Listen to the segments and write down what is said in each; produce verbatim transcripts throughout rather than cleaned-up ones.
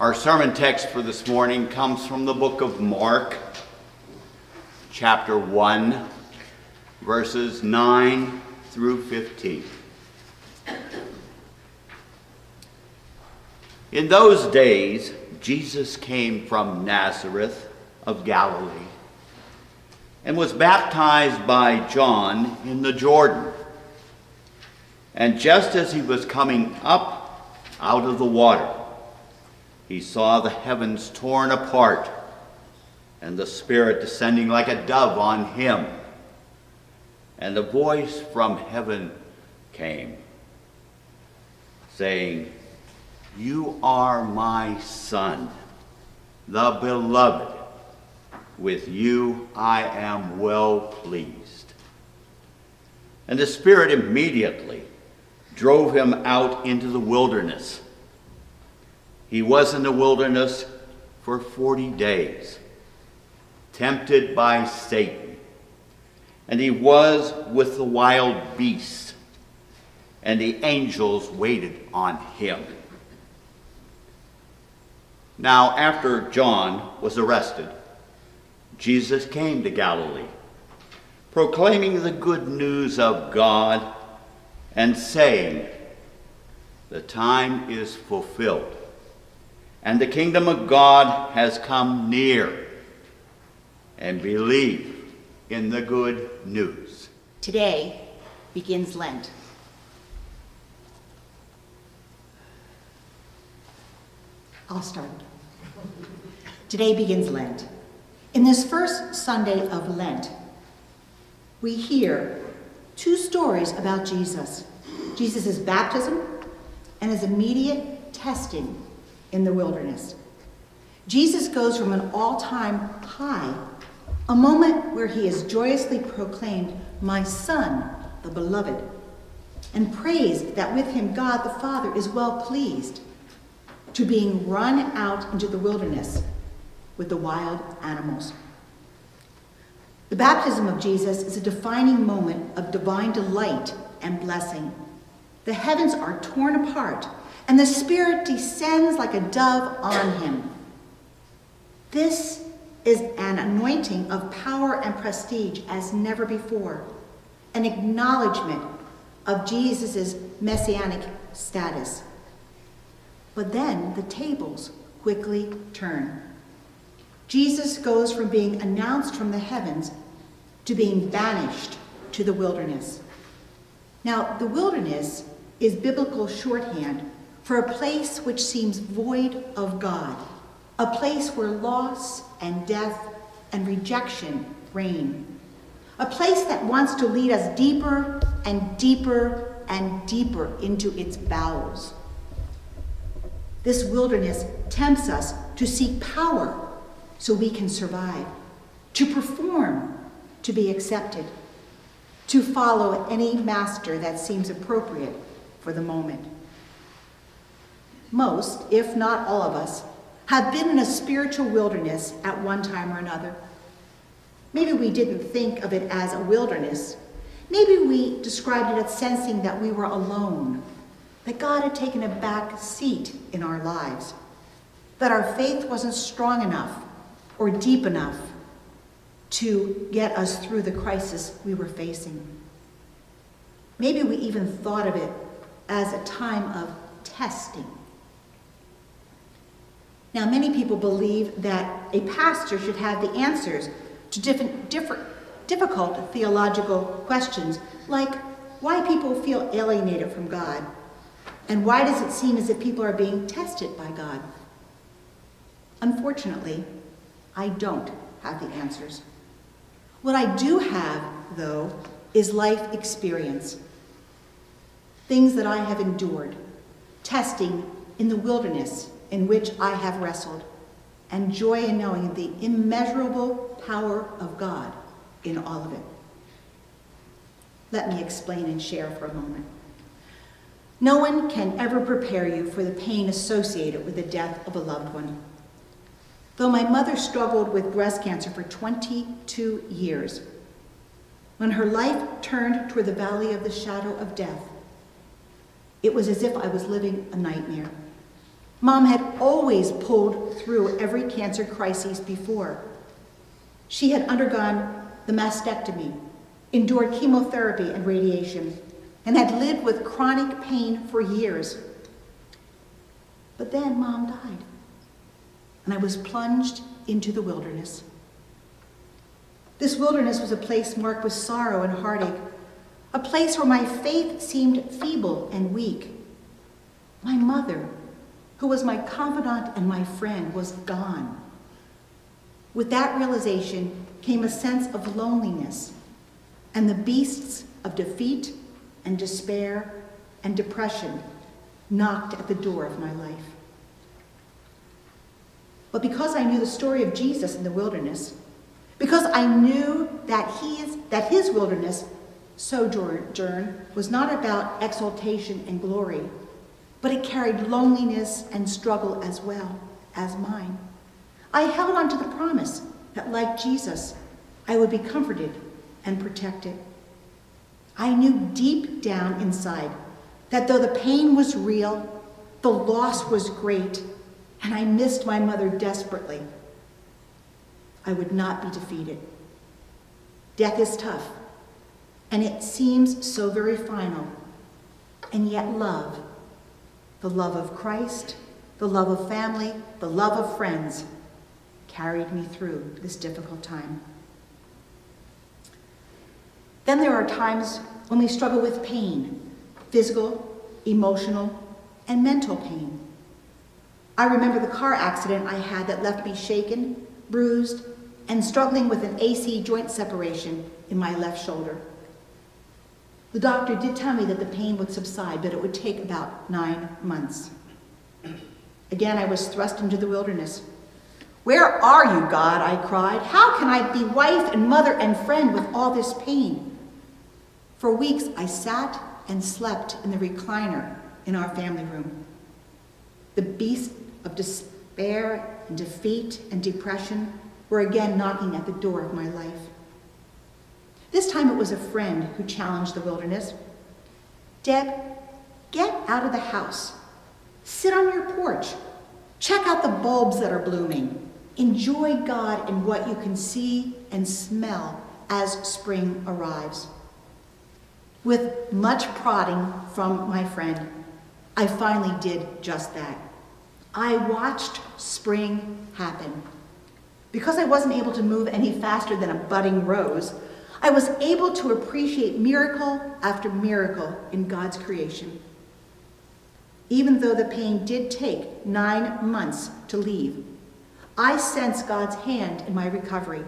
Our sermon text for this morning comes from the book of Mark, chapter one, verses nine through fifteen. In those days, Jesus came from Nazareth of Galilee and was baptized by John in the Jordan. And just as he was coming up out of the water, he saw the heavens torn apart and the Spirit descending like a dove on him. And a voice from heaven came, saying, "You are my Son, the Beloved. With you I am well pleased." And the Spirit immediately drove him out into the wilderness. He was in the wilderness for forty days, tempted by Satan. And he was with the wild beasts, and the angels waited on him. Now, after John was arrested, Jesus came to Galilee, proclaiming the good news of God and saying, "The time is fulfilled, and the kingdom of God has come near, and believe in the good news." Today begins Lent. I'll start. Today begins Lent. In this first Sunday of Lent, we hear two stories about Jesus. Jesus' baptism and his immediate testing in the wilderness. Jesus goes from an all-time high, a moment where he is joyously proclaimed, "My Son, the Beloved," and praised that with him God the Father is well pleased, to being run out into the wilderness with the wild animals. The baptism of Jesus is a defining moment of divine delight and blessing. The heavens are torn apart, and the Spirit descends like a dove on him. This is an anointing of power and prestige as never before, an acknowledgement of Jesus' messianic status. But then the tables quickly turn. Jesus goes from being announced from the heavens to being banished to the wilderness. Now, the wilderness is biblical shorthand for a place which seems void of God, a place where loss and death and rejection reign, a place that wants to lead us deeper and deeper and deeper into its bowels. This wilderness tempts us to seek power so we can survive, to perform, to be accepted, to follow any master that seems appropriate for the moment. Most, if not all of us, have been in a spiritual wilderness at one time or another. Maybe we didn't think of it as a wilderness. Maybe we described it as sensing that we were alone, that God had taken a back seat in our lives, that our faith wasn't strong enough or deep enough to get us through the crisis we were facing. Maybe we even thought of it as a time of testing. Now, many people believe that a pastor should have the answers to different, different, difficult theological questions, like why people feel alienated from God, and why does it seem as if people are being tested by God? Unfortunately, I don't have the answers. What I do have, though, is life experience. Things that I have endured, testing in the wilderness in which I have wrestled, and joy in knowing the immeasurable power of God in all of it. Let me explain and share for a moment. No one can ever prepare you for the pain associated with the death of a loved one. Though my mother struggled with breast cancer for twenty-two years, when her life turned toward the valley of the shadow of death, it was as if I was living a nightmare. Mom had always pulled through every cancer crisis before. She had undergone the mastectomy, endured chemotherapy and radiation, and had lived with chronic pain for years. But then Mom died, and I was plunged into the wilderness. This wilderness was a place marked with sorrow and heartache, a place where my faith seemed feeble and weak. My mother, who was my confidant and my friend, was gone. With that realization came a sense of loneliness and the beasts of defeat and despair and depression knocked at the door of my life. But because I knew the story of Jesus in the wilderness, because I knew that his, that his wilderness sojourn was not about exaltation and glory, but it carried loneliness and struggle as well as mine, I held on to the promise that, like Jesus, I would be comforted and protected. I knew deep down inside that though the pain was real, the loss was great, and I missed my mother desperately, I would not be defeated. Death is tough, and it seems so very final, and yet love, the love of Christ, the love of family, the love of friends, carried me through this difficult time. Then there are times when we struggle with pain, physical, emotional, and mental pain. I remember the car accident I had that left me shaken, bruised, and struggling with an A C joint separation in my left shoulder. The doctor did tell me that the pain would subside, but it would take about nine months. Again, I was thrust into the wilderness. "Where are you, God?" I cried. "How can I be wife and mother and friend with all this pain?" For weeks, I sat and slept in the recliner in our family room. The beasts of despair and defeat and depression were again knocking at the door of my life. This time it was a friend who challenged the wilderness. "Deb, get out of the house. Sit on your porch. Check out the bulbs that are blooming. Enjoy God and what you can see and smell as spring arrives." With much prodding from my friend, I finally did just that. I watched spring happen. Because I wasn't able to move any faster than a budding rose, I was able to appreciate miracle after miracle in God's creation. Even though the pain did take nine months to leave, I sense God's hand in my recovery.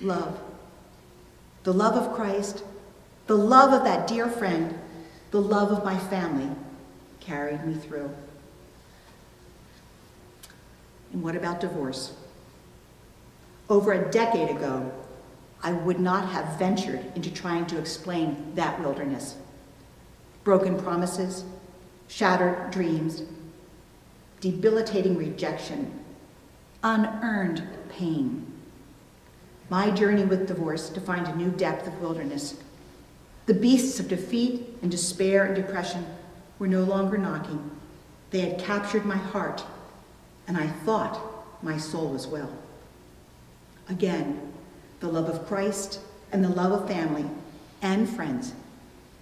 Love, the love of Christ, the love of that dear friend, the love of my family carried me through. And what about divorce? Over a decade ago, I would not have ventured into trying to explain that wilderness. Broken promises, shattered dreams, debilitating rejection, unearned pain. My journey with divorce defined a new depth of wilderness. The beasts of defeat and despair and depression were no longer knocking. They had captured my heart, and I thought my soul was well. Again, the love of Christ and the love of family and friends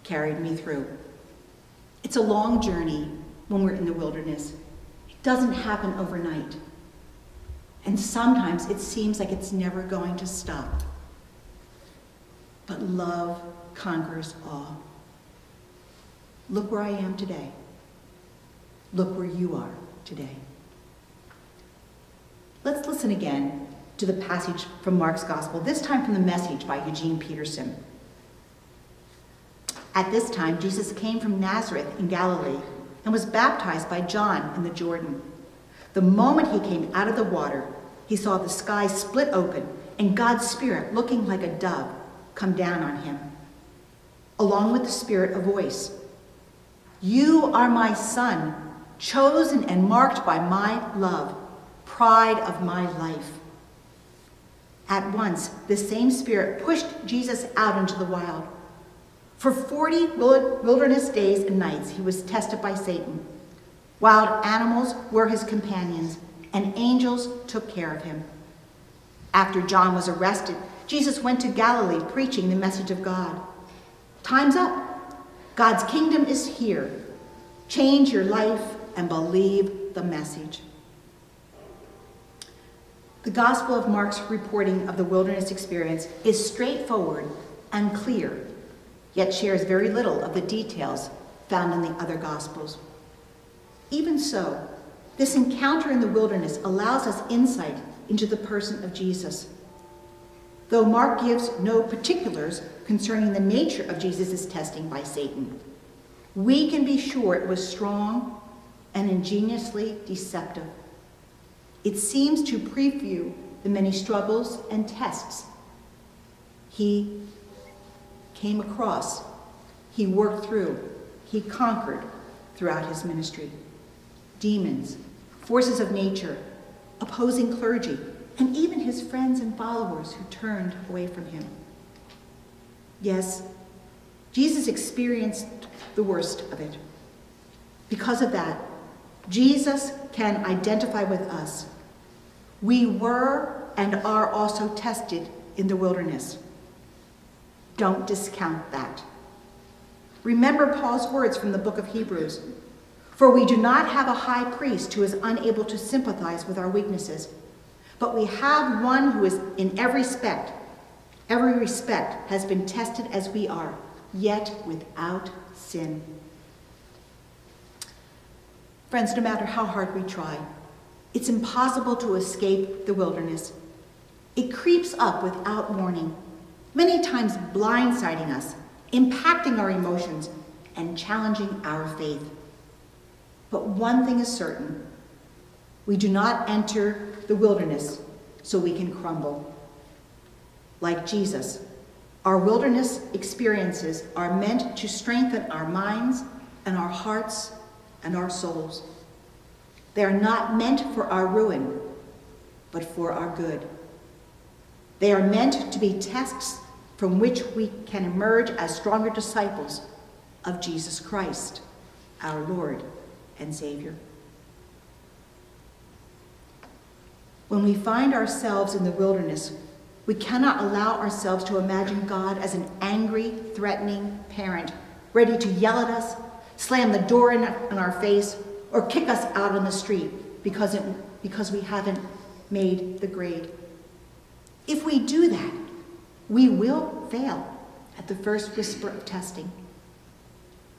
carried me through. It's a long journey when we're in the wilderness. It doesn't happen overnight. And sometimes it seems like it's never going to stop. But love conquers all. Look where I am today. Look where you are today. Let's listen again to the passage from Mark's Gospel, this time from The Message by Eugene Peterson. At this time, Jesus came from Nazareth in Galilee and was baptized by John in the Jordan. The moment he came out of the water, he saw the sky split open and God's Spirit, looking like a dove, come down on him. Along with the Spirit, a voice, "You are my Son, chosen and marked by my love, pride of my life." At once, the same Spirit pushed Jesus out into the wild. For forty wilderness days and nights, he was tested by Satan. Wild animals were his companions, and angels took care of him. After John was arrested, Jesus went to Galilee preaching the message of God. Time's up. God's kingdom is here. Change your life and believe the message. The Gospel of Mark's reporting of the wilderness experience is straightforward and clear, yet shares very little of the details found in the other Gospels. Even so, this encounter in the wilderness allows us insight into the person of Jesus. Though Mark gives no particulars concerning the nature of Jesus' testing by Satan, we can be sure it was strong and ingeniously deceptive. It seems to preview the many struggles and tests he came across, he worked through, he conquered throughout his ministry. Demons, forces of nature, opposing clergy, and even his friends and followers who turned away from him. Yes, Jesus experienced the worst of it. Because of that, Jesus can identify with us. We were and are also tested in the wilderness. Don't discount that. Remember Paul's words from the book of Hebrews. For we do not have a high priest who is unable to sympathize with our weaknesses, but we have one who is in every respect, every respect has been tested as we are, yet without sin. Friends, no matter how hard we try, it's impossible to escape the wilderness. It creeps up without warning, many times blindsiding us, impacting our emotions, and challenging our faith. But one thing is certain, we do not enter the wilderness so we can crumble. Like Jesus, our wilderness experiences are meant to strengthen our minds and our hearts and our souls. They are not meant for our ruin, but for our good. They are meant to be tests from which we can emerge as stronger disciples of Jesus Christ, our Lord and Savior. When we find ourselves in the wilderness, we cannot allow ourselves to imagine God as an angry, threatening parent, ready to yell at us, slam the door in our face, or kick us out on the street because, it, because we haven't made the grade. If we do that, we will fail at the first whisper of testing.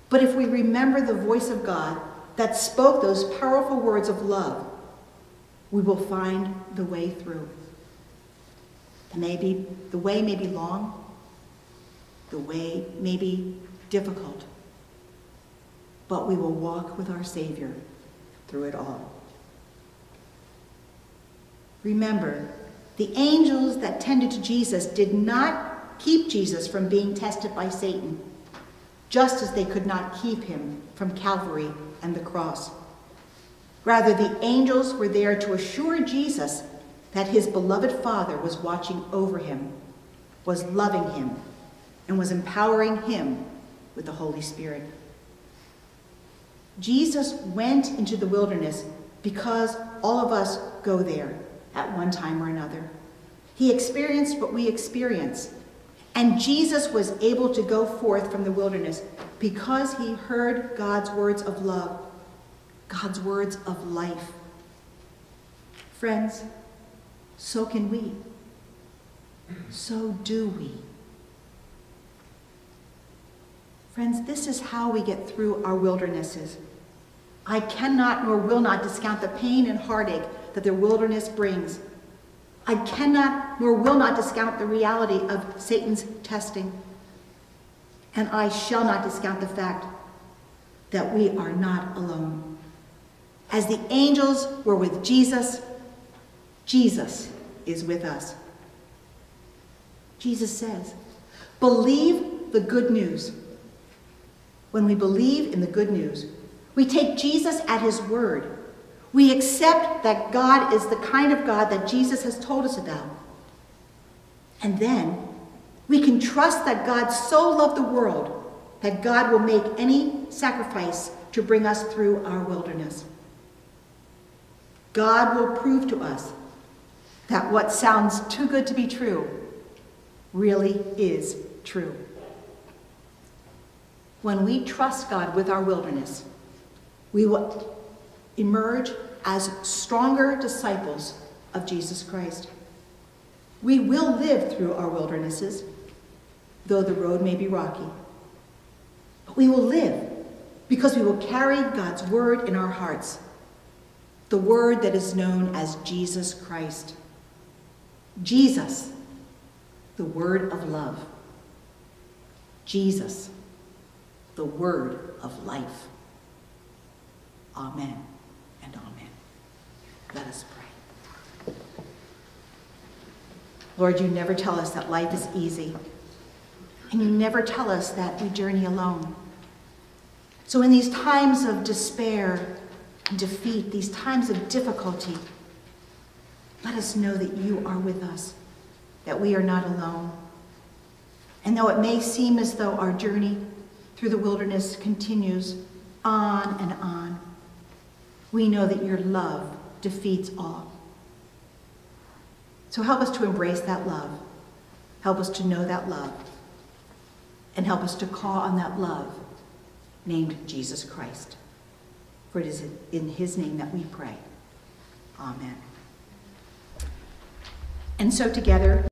But if we remember the voice of God that spoke those powerful words of love, we will find the way through. The, maybe, the way may be long, the way may be difficult, but we will walk with our Savior through it all. Remember, the angels that tended to Jesus did not keep Jesus from being tested by Satan, just as they could not keep him from Calvary and the cross. Rather, the angels were there to assure Jesus that his beloved Father was watching over him, was loving him, and was empowering him with the Holy Spirit. Jesus went into the wilderness because all of us go there at one time or another. He experienced what we experience, and Jesus was able to go forth from the wilderness because he heard God's words of love, God's words of life. Friends, so can we. So do we. Friends, this is how we get through our wildernesses. I cannot nor will not discount the pain and heartache that the wilderness brings. I cannot nor will not discount the reality of Satan's testing. And I shall not discount the fact that we are not alone. As the angels were with Jesus, Jesus is with us. Jesus says, believe the good news. When we believe in the good news, we take Jesus at his word. We accept that God is the kind of God that Jesus has told us about. And then we can trust that God so loved the world that God will make any sacrifice to bring us through our wilderness. God will prove to us that what sounds too good to be true really is true. When we trust God with our wilderness, we will emerge as stronger disciples of Jesus Christ. We will live through our wildernesses, though the road may be rocky. But we will live because we will carry God's word in our hearts, the word that is known as Jesus Christ. Jesus, the word of love. Jesus, the word of life. Amen and amen. Let us pray. Lord, you never tell us that life is easy, and you never tell us that we journey alone. So in these times of despair and defeat, these times of difficulty, let us know that you are with us, that we are not alone. And though it may seem as though our journey through the wilderness continues on and on, we know that your love defeats all. So help us to embrace that love. Help us to know that love. And help us to call on that love named Jesus Christ. For it is in his name that we pray. Amen. And so together,